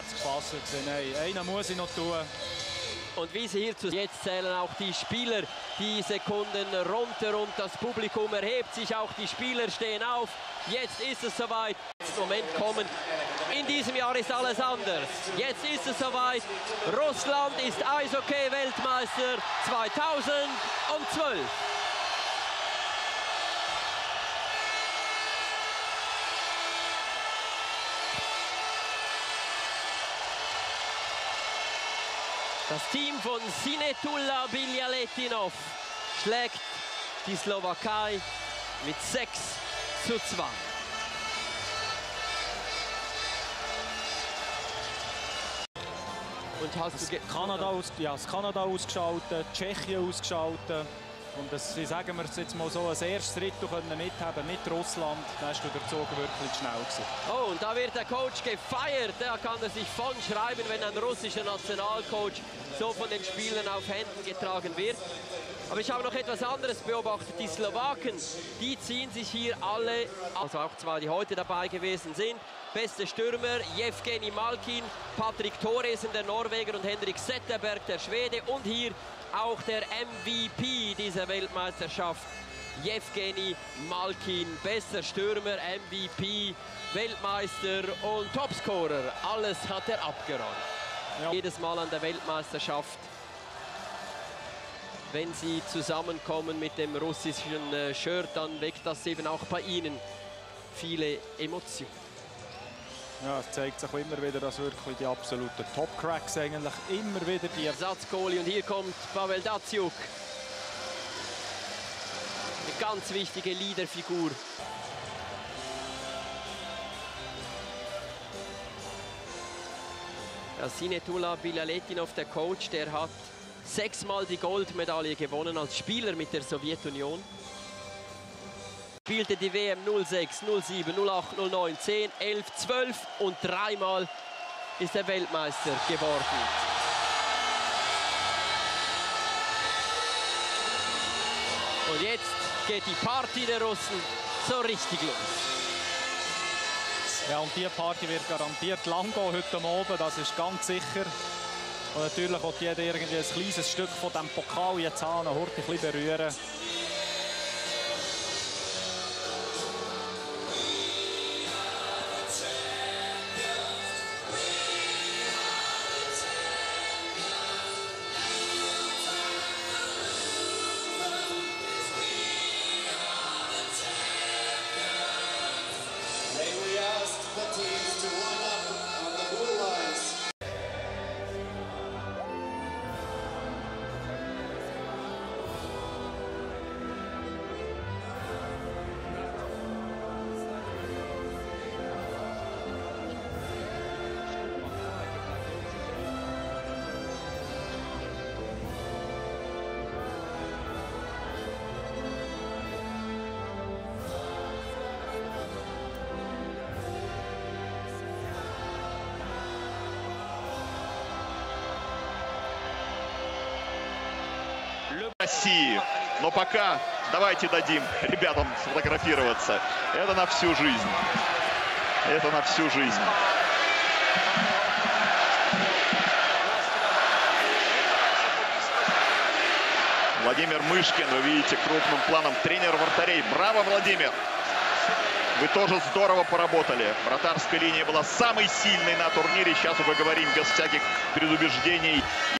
hat es gepasst. Nein, einer muss ich noch tun. Und wie sie hierzu jetzt zählen auch die Spieler die Sekunden runter und das Publikum erhebt sich, auch die Spieler stehen auf. Jetzt ist es soweit. Im Moment kommen. In diesem Jahr ist alles anders. Jetzt ist es soweit. Russland ist Eishockey-Weltmeister 2012. Das Team von Sinetulla Biljaletinov schlägt die Slowakei mit 6:2. Und hast du Kanada ausgeschaltet, Tschechien ausgeschaltet. Und das, sagen wir es jetzt mal so, als erstes Drittel können mithaben mit Russland, dann ist der Zug wirklich schnell gewesen. Oh, und da wird der Coach gefeiert. Da kann er sich von schreiben, wenn ein russischer Nationalcoach so von den Spielern auf Händen getragen wird. Aber ich habe noch etwas anderes beobachtet. Die Slowaken, die ziehen sich hier alle, also auch zwei, die heute dabei gewesen sind. Beste Stürmer, Yevgeni Malkin, Patrick Thoresen, der Norweger, und Hendrik Setterberg, der Schwede. Und hier auch der MVP dieser Weltmeisterschaft, Yevgeni Malkin. Bester Stürmer, MVP, Weltmeister und Topscorer. Alles hat er abgeräumt. Ja. Jedes Mal an der Weltmeisterschaft, wenn sie zusammenkommen mit dem russischen Shirt, dann weckt das eben auch bei ihnen viele Emotionen. Ja, es zeigt sich immer wieder, dass wirklich die absoluten Top-Cracks eigentlich immer wieder die Ersatzgoalie. Und hier kommt Pavel Datsyuk. Eine ganz wichtige Leaderfigur. Ja, Sinetulla Biljaletinov, der Coach, der hat 6-mal die Goldmedaille gewonnen als Spieler mit der Sowjetunion. Spielte die WM 06, 07, 08, 09, 10, 11, 12 und 3-mal ist er Weltmeister geworden. Und jetzt geht die Party der Russen so richtig los. Ja, und die Party wird garantiert lang gehen heute Abend, das ist ganz sicher. Und natürlich will jeder irgendwie ein kleines Stück von diesem Pokal jetzt an und ein bisschen berühren. России. Но пока давайте дадим ребятам сфотографироваться. Это на всю жизнь. Это на всю жизнь. Владимир Мышкин, вы видите крупным планом, тренер вратарей. Браво, Владимир! Вы тоже здорово поработали. Вратарская линия была самой сильной на турнире. Сейчас мы поговорим без всяких предубеждений.